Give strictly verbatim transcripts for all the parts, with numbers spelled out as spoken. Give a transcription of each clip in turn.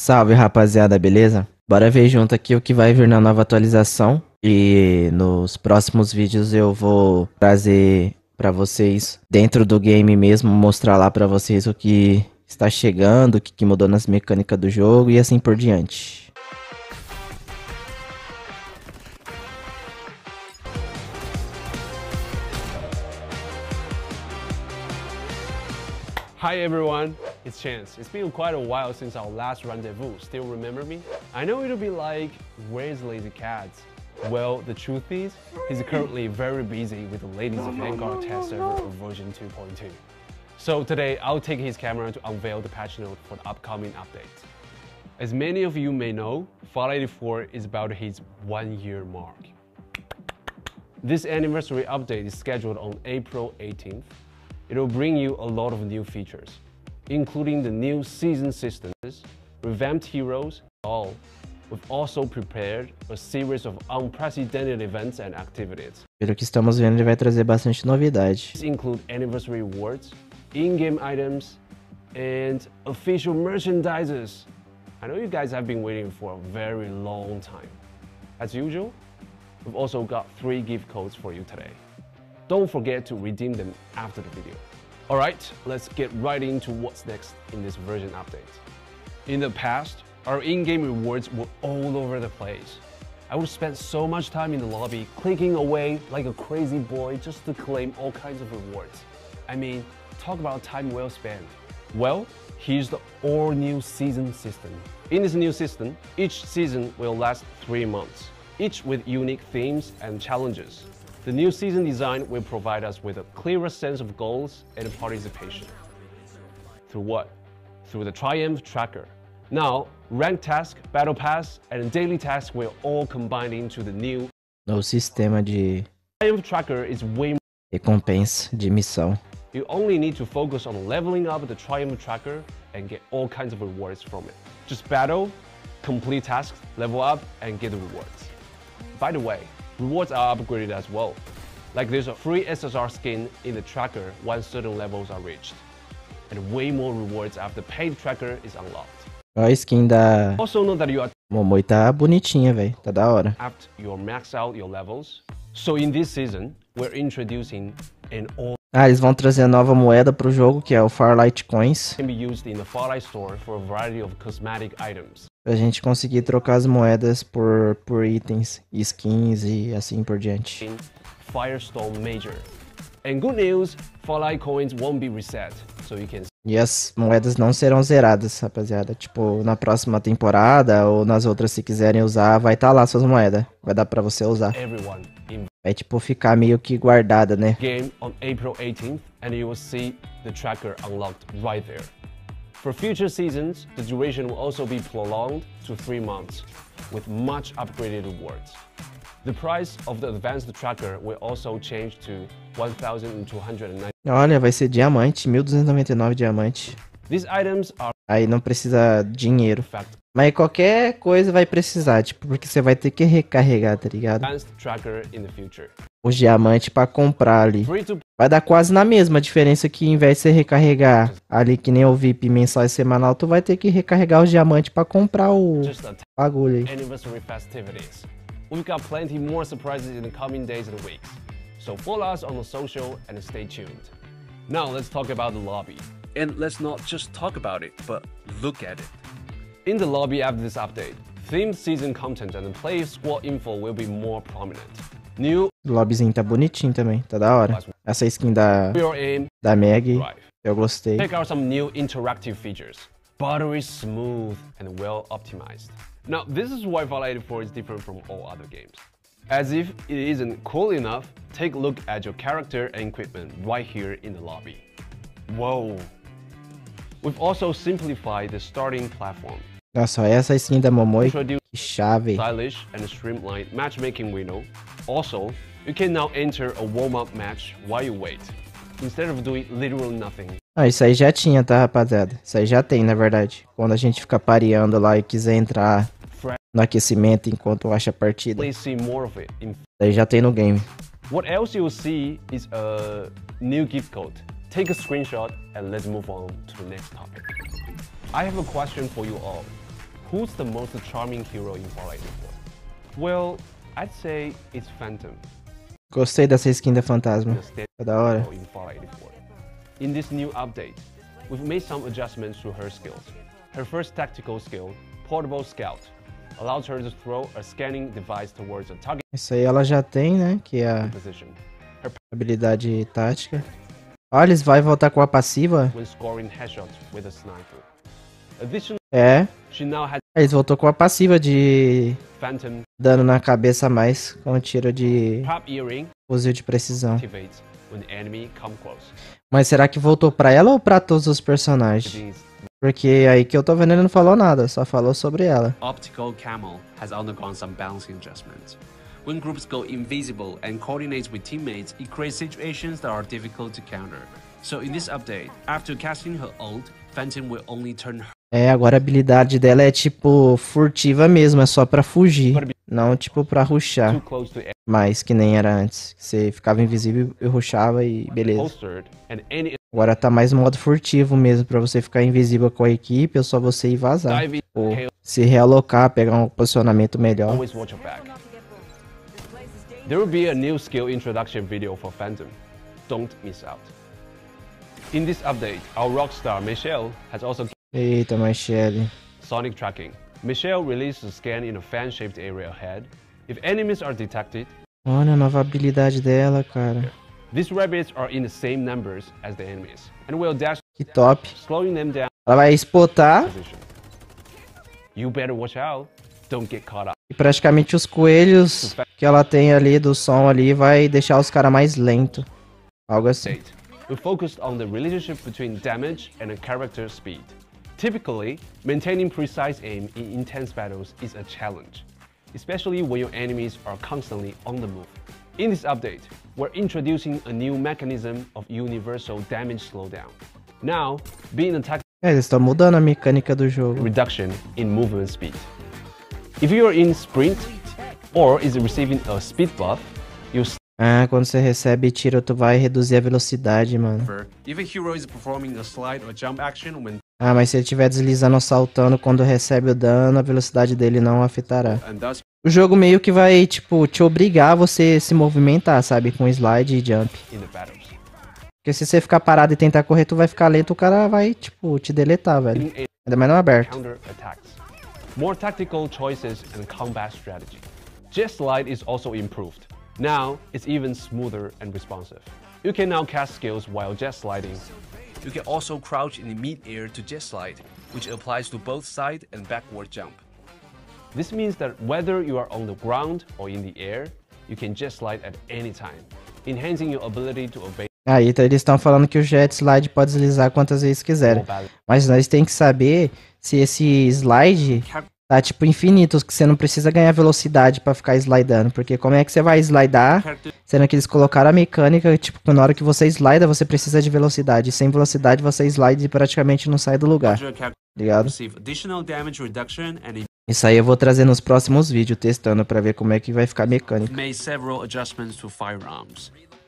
Salve rapaziada, beleza? Bora ver junto aqui o que vai vir na nova atualização. E nos próximos vídeos eu vou trazer pra vocês dentro do game mesmo, mostrar lá pra vocês o que está chegando, o que mudou nas mecânicas do jogo e assim por diante. Hi everyone, it's Chance. It's been quite a while since our last rendezvous. Still remember me? I know it'll be like, where's Lazy Cats? Well, the truth is, he's currently very busy with the ladies of Vanguard test server of version two point two. So today, I'll take his camera to unveil the patch note for the upcoming update. As many of you may know, Farlight eighty-four is about to hit one year mark. This anniversary update is scheduled on April eighteenth. It will bring you a lot of new features, including the new season systems, revamped heroes, all. We've also prepared a series of unprecedented events and activities. Pelo que estamos vendo, ele vai trazer bastante novidade. These include anniversary rewards, in-game items, and official merchandises. I know you guys have been waiting for a very long time. As usual, we've also got three gift codes for you today. Don't forget to redeem them after the video. Alright, let's get right into what's next in this version update. In the past, our in-game rewards were all over the place. I would spend so much time in the lobby clicking away like a crazy boy just to claim all kinds of rewards. I mean, talk about time well spent. Well, here's the all-new season system. In this new system, each season will last three months, each with unique themes and challenges. The new season design will provide us with a clearer sense of goals and participation. Through what? Through the Triumph Tracker. Now, Rank Task, Battle Pass, and Daily Task will all combine into the new no sistema de Triumph Tracker is way more recompensa de missão. You only need to focus on leveling up the Triumph Tracker and get all kinds of rewards from it. Just battle, complete tasks, level up, and get the rewards. By the way, rewards are upgraded as well. Like there's a free S S R skin in the tracker once certain levels are reached. And way more rewards after paid tracker is unlocked. A skin da also know that you are Momoi tá bonitinha, velho. Tá da hora. After you max out your levels. So in this season, we're introducing an all Ah, eles vão trazer a nova moeda pro jogo, que é o Farlight Coins. Can be used in the Farlight Store for a variety of cosmetic items. Pra gente conseguir trocar as moedas por por itens, skins e assim por diante. Firestorm Major. And good news, Farlight Coins won't be reset, so you can E as moedas não serão zeradas, rapaziada. Tipo, na próxima temporada ou nas outras, se quiserem usar, vai estar tá lá suas moedas. Vai dar pra você usar. Everyone in É tipo ficar meio que guardada, né? Game on April eighteenth, and you will see the tracker unlocked right there. For future seasons, the duration will also be prolonged to three months, with much upgraded rewards. The price of the advanced tracker will also change to one thousand two hundred ninety-nine. Olha, vai ser diamante, mil duzentos e noventa e nove diamante. These items are Aí não precisa dinheiro. Mas qualquer coisa vai precisar, tipo, porque você vai ter que recarregar, tá ligado? Os diamantes pra comprar ali. Vai dar quase na mesma diferença que, em vez de você recarregar ali que nem o V I P mensal e semanal, tu vai ter que recarregar os diamantes pra comprar o bagulho aí. We've got plenty more surprises in the coming days and weeks. So follow us on the social and stay tuned. Now let's talk about the lobby. And let's not just talk about it, but look at it. In the lobby after this update, themed season content and player squad info will be more prominent. New lobbyzinho tá bonitinho também, tá da hora. Essa skin da da Meg, eu gostei. Check out some new interactive features. Buttery smooth and well optimized. Now this is why Farlight eighty-four is different from all other games. As if it isn't cool enough, take a look at your character and equipment right here in the lobby. Whoa. We've also simplified the starting platform. Nossa, essa skin da Momoi, que chave. Stylish and streamlined matchmaking window. Also, you can now enter a warm-up match while you wait, instead of doing literally nothing. Ah, isso aí já tinha, tá, rapaziada? Isso aí já tem, na verdade. Quando a gente fica pareando lá e quiser entrar no aquecimento enquanto acha a partida. Isso aí já tem no game. What else you'll see is a new gift code. Take a screenshot and let's move on to the next topic. I have a question for you all. Who's the most charming hero in Farlight eighty-four? Well, I'd say it's Phantom. Gostei dessa skin da Fantasma. É da hora. In this new update, we've made some adjustments to her skills. Her first tactical skill, Portable Scout, allows her to throw a scanning device towards a target. Isso aí ela já tem, né? Que é a her habilidade tática. Ah, eles vai voltar com a passiva? When scoring headshots with a sniper. Additionally, é. She now has... Eles voltou com a passiva de Phantom. Dano na cabeça a mais com um tiro de fuzil de precisão. Mas será que voltou pra ela ou pra todos os personagens? Porque aí que eu tô vendo ele não falou nada, só falou sobre ela. Optical Camel has undergone some balancing adjustments. When groups go invisible and coordinate with teammates, it creates situations that are difficult to counter. So in this update, after casting her ult, Phantom will only turn her... É, agora a habilidade dela é tipo furtiva mesmo, é só pra fugir, não tipo pra rushar. Mas que nem era antes, você ficava invisível e rushava e beleza. Agora tá mais modo furtivo mesmo, pra você ficar invisível com a equipe, é só você ir vazar. Ou se realocar, pegar um posicionamento melhor. There will be a new skill introduction video for Phantom. Don't miss out. In this update, our rock star Michelle has also... Eita, Michelle. Sonic tracking. Michelle releases a scan in a fan-shaped area ahead. If enemies are detected... Olha a nova habilidade dela, cara. These rabbits are in the same numbers as the enemies and will dash... Que top. Slowing them down. Ela vai spotar. Position. You better watch out. Don't get caught up. E praticamente os coelhos que ela tem ali do som ali vai deixar os caras mais lentos. Algo assim. We focused on the relationship between damage and a character speed. Typically, maintaining precise aim in intense battles is a challenge, especially when your enemies are constantly on the move. In this update, we're introducing a new mechanism of universal damage slowdown. Now, being attacked... Eles estão mudando a mecânica do jogo. ...reduction in movement speed. If you are in sprint, or is receiving a speed buff, you... Ah, quando você recebe tiro, tu vai reduzir a velocidade, mano. If a hero is performing a slide or jump action when... Ah, mas se ele estiver deslizando ou saltando quando recebe o dano, a velocidade dele não afetará. O jogo meio que vai, tipo, te obrigar a você se movimentar, sabe? Com slide e jump. Porque se você ficar parado e tentar correr, tu vai ficar lento, o cara vai, tipo, te deletar, velho. Ainda mais não aberto. More tactical choices and combat strategy. Jet slide is also improved. Now, it's even smoother and responsive. You can now cast skills while jet sliding. You can also crouch in the mid-air to jet slide, which applies to both side and backward jump. This means that whether you are on the ground or in the air, you can jet slide at any time, enhancing your ability to evade. Ah, então eles estão falando que o jet slide pode deslizar quantas vezes quiser. Mas nós temos que saber se esse slide tá tipo infinito, que você não precisa ganhar velocidade pra ficar slidando. Porque como é que você vai slidar, sendo que eles colocaram a mecânica, tipo, na hora que você slida, você precisa de velocidade. E sem velocidade, você slide e praticamente não sai do lugar. Ligado? Isso aí eu vou trazer nos próximos vídeos, testando pra ver como é que vai ficar a mecânica.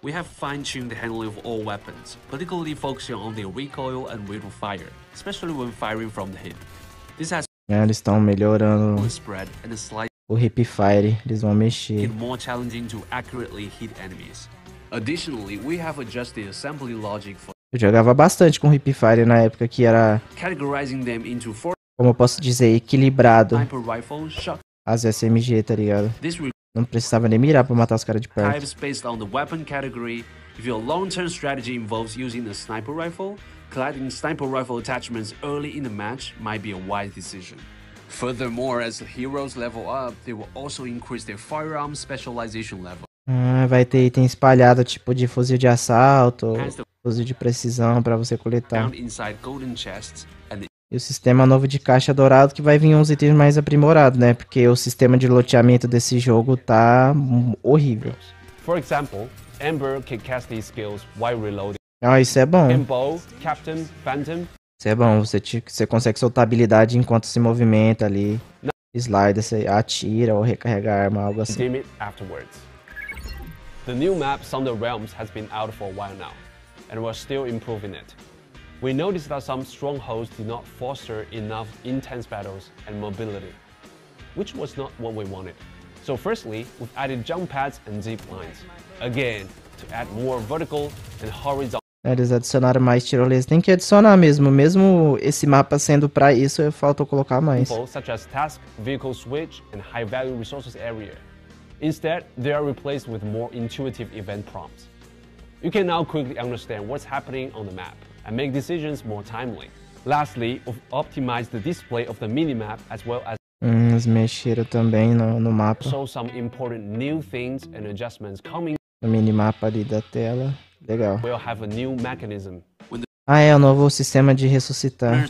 We have fine-tuned the handling of all weapons, particularly focusing on their recoil and rate of fire, especially when firing from the hip. This has é, eles estão melhorando o hip fire, eles vão mexer. More challenging to accurately hit enemies. Additionally, we have adjusted assembly logic for... Eu jogava bastante com hip fire na época que era, como eu posso dizer, equilibrado. As S M G, tá ligado? Não precisava nem mirar pra matar os caras de perto. Types based on the weapon category. If your long-term strategy involves using a sniper rifle, colliding sniper rifle attachments early in the match might be a wise decision. Furthermore, as the heroes level up, they will also increase their firearm specialization level. Ah, vai ter item espalhado tipo de fuzil de assalto, fuzil de precisão pra você coletar. E o sistema novo de caixa dourado que vai vir uns itens mais aprimorados, né? Porque o sistema de loteamento desse jogo tá horrível. For example, Amber can cast these skills while reloading. Ah, isso é bom. Amber, Captain, Phantom. Isso é bom, você, te, você consegue soltar habilidade enquanto se movimenta ali. Slide, você atira ou recarrega a arma, algo assim. The new map Thunder Realms has been out for a while now, and we're still improving it. We noticed that some strongholds did not foster enough intense battles and mobility, which was not what we wanted. So firstly, we've added jump pads and zip lines, again, to add more vertical and horizontal. Eles adicionaram mais tirolesa, tem que adicionar mesmo, mesmo esse mapa sendo para isso, falta colocar mais. Such as task, vehicle switch, and high-value resources area. Instead, they are replaced with more intuitive event prompts. You can now quickly understand what's happening on the map and make decisions more timely. Lastly, we've optimized the display of the minimap as well as hum, eles mexeram também no, no mapa. So some important new things and adjustments coming. No minimapa ali da tela. Legal. We'll have a new mechanism. Ah, é o novo sistema de ressuscitar.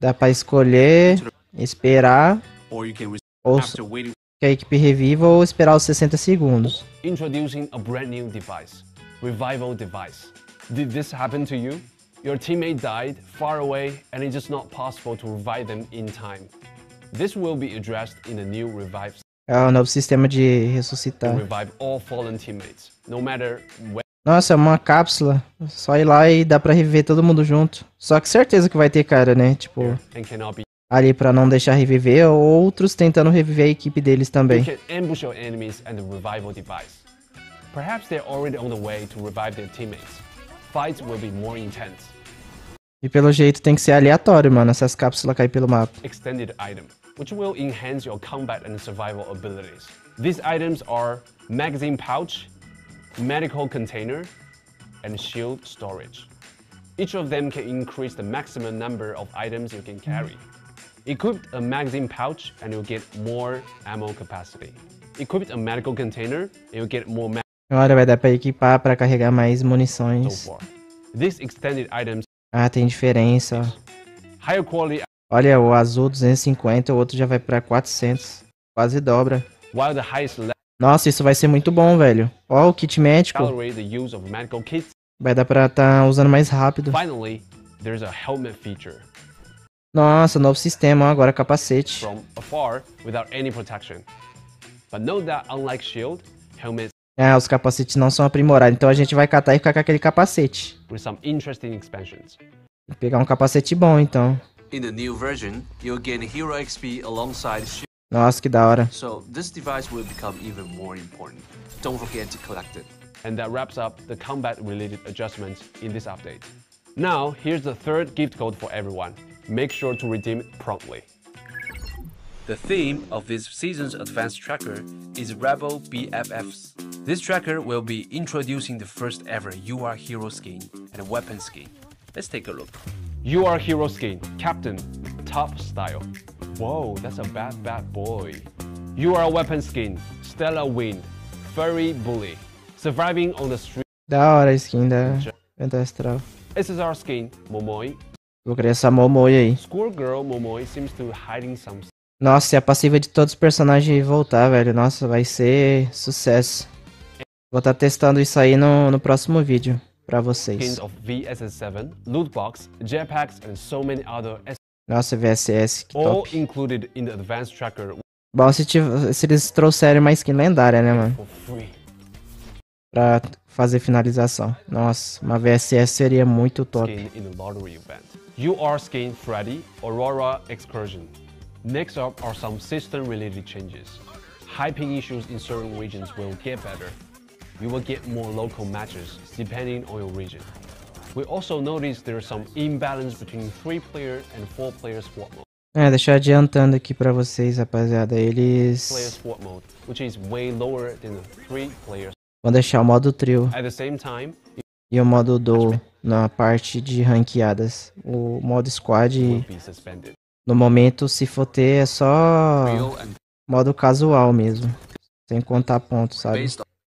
Dá para escolher, esperar, ou que a equipe reviva ou esperar os sessenta segundos. Introducing a brand new device, revival device. Did this happen to you? Your teammate died far away and it's just not possible to revive them in time. This will be addressed in a new revive. É o novo sistema de ressuscitar. Nossa, é uma cápsula. Só ir lá e dá pra reviver todo mundo junto. Só que certeza que vai ter cara, né? Tipo, ali pra não deixar reviver, ou outros tentando reviver a equipe deles também. E pelo jeito tem que ser aleatório, mano, se as cápsulas caem pelo mapa. Extended item, which will enhance your combat and survival abilities. These items are magazine pouch, medical container, and shield storage. Each of them can increase the maximum number of items you can carry. Equip a magazine pouch and you'll get more ammo capacity. Equip a medical container and you'll get more mag. Agora vai dar para equipar para carregar mais munições. These extended items. Ah, tem diferença. Higher quality. Olha, o azul duzentos e cinquenta, o outro já vai pra quatrocentos. Quase dobra. Nossa, isso vai ser muito bom, velho. Ó, o kit médico. Vai dar pra tá usando mais rápido. Nossa, novo sistema, agora capacete. Ah, os capacetes não são aprimorados, então a gente vai catar e ficar com aquele capacete. Vou pegar um capacete bom, então. In the new version, you'll gain hero X P alongside shield. Nossa, que da hora. So this device will become even more important. Don't forget to collect it. And that wraps up the combat-related adjustments in this update. Now, here's the third gift code for everyone. Make sure to redeem it promptly. The theme of this season's advanced tracker is Rebel B F Fs. This tracker will be introducing the first ever U R hero skin and weapon skin. Let's take a look. You are hero skin, Captain, Top Style. Whoa, that's a bad, bad boy. You are a weapon skin, Stellar Wind, Furry Bully, surviving on the street. Da hora a skin da Pentastral. This is our skin, Momoi. Vou criar essa Momoi aí. Schoolgirl Momoi seems to hiding some. Nossa, é a passiva de todos os personagens voltar, velho. Nossa, vai ser sucesso. Vou estar testando isso aí no, no próximo vídeo. Pra vocês. V S S seven, loot box, jetpacks, and so many other. Nossa, V S S, que top. All included in the advanced tracker. Bom, se, se eles trouxerem uma skin lendária, né, mano? Pra fazer finalização. Nossa, uma V S S seria muito top. You are skin Freddy, Aurora Excursion. Next up are some system-related changes. High ping issues in certain regions will get better. You will get more local matches depending on your region. We also noticed there's some imbalance between three player and four player squad mode. É, deixa eu adiantando aqui para vocês, rapaziada, eles player squad mode, which is way lower than the three player. Vou deixar o modo trio. At the same time, e o modo duo na parte de ranqueadas. O modo squad no momento, se for ter, é só modo casual mesmo, sem contar pontos, sabe?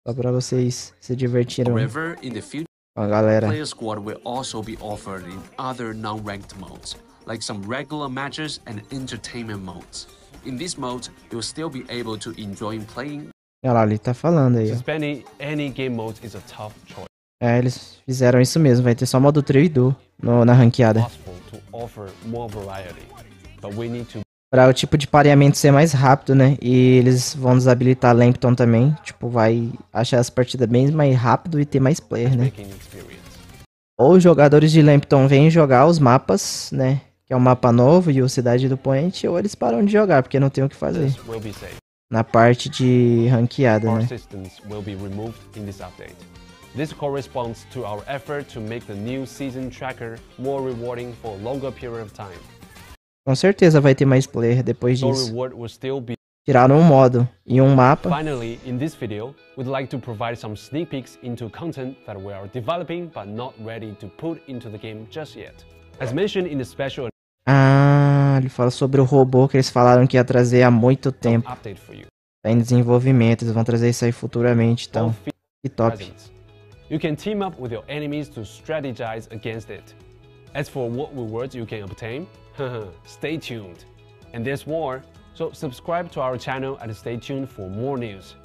Só pra vocês se divertirem. However, in the future, a galera. Player squad will also be offered in other non-ranked modes, like some regular matches and entertainment modes. In these modes, you'll still be able to enjoy playing. Olha lá, ele tá falando aí. Suspending any game mode is a tough choice. É, eles fizeram isso mesmo, vai ter só modo trio e duo na ranqueada. Pra o tipo de pareamento ser mais rápido, né? E eles vão desabilitar Lampton também. Tipo, vai achar as partidas bem mais rápido e ter mais player, né? Ou os jogadores de Lampton vêm jogar os mapas, né? Que é um mapa novo e o Cidade do Poente, ou eles param de jogar, porque não tem o que fazer. Na parte de ranqueada, né? This corresponds to our effort to make the new season tracker more rewarding for a longer period of time. Com certeza vai ter mais player depois disso. Tiraram um modo e um mapa. Finally, in this video, we'd like to provide some sneak peeks into content that we are developing but not ready to put into the game just yet. As mentioned in the special. Ah, ele fala sobre o robô que eles falaram que ia trazer há muito tempo. Tá em desenvolvimento, eles vão trazer isso aí futuramente, então. Que top. You can team up with your enemies to strategize against it. As for what rewards you can obtain, stay tuned. And there's more, so subscribe to our channel and stay tuned for more news.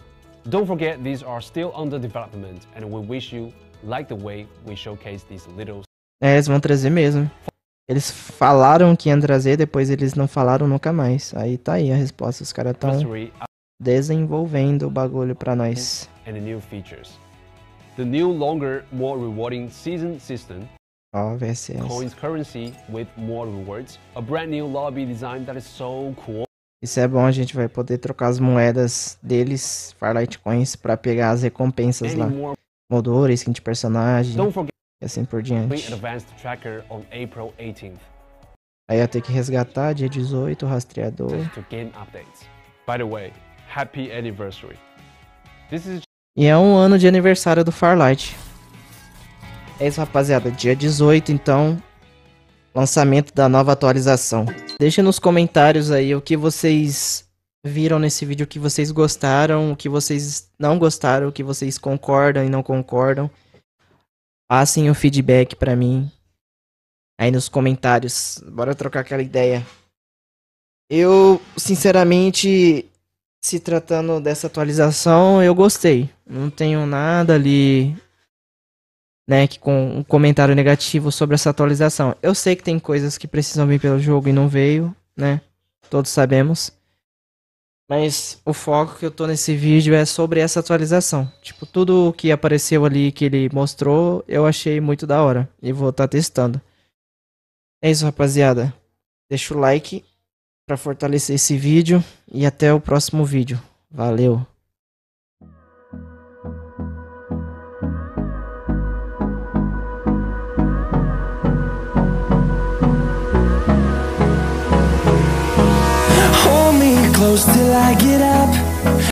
Don't forget these are still under development and we wish you like the way we showcase these little. É, eles vão trazer mesmo. Eles falaram que iam trazer, depois eles não falaram nunca mais. Aí tá aí a resposta, os caras estão desenvolvendo o bagulho pra nós. And new features. The new, longer, more rewarding season system. Oh, V S S. Coins currency with more rewards. A brand new lobby design that is so cool. Isso é bom, a gente vai poder trocar as moedas deles, Farlight Coins, para pegar as recompensas lá. Moldura, skin de personagem. E assim por diante. Aí ia ter que resgatar dia dezoito, rastreador. By the way, happy anniversary. This is. E é um ano de aniversário do Farlight. É isso, rapaziada. Dia dezoito, então. Lançamento da nova atualização. Deixa nos comentários aí o que vocês viram nesse vídeo. O que vocês gostaram. O que vocês não gostaram. O que vocês concordam e não concordam. Passem o feedback pra mim. Aí nos comentários. Bora trocar aquela ideia. Eu, sinceramente... Se tratando dessa atualização, eu gostei. Não tenho nada ali, né, que com um comentário negativo sobre essa atualização. Eu sei que tem coisas que precisam vir pelo jogo e não veio, né? Todos sabemos. Mas o foco que eu tô nesse vídeo é sobre essa atualização. Tipo, tudo que apareceu ali que ele mostrou, eu achei muito da hora. E vou estar testando. É isso, rapaziada. Deixa o like para fortalecer esse vídeo e até o próximo vídeo. Valeu! Close till I get up.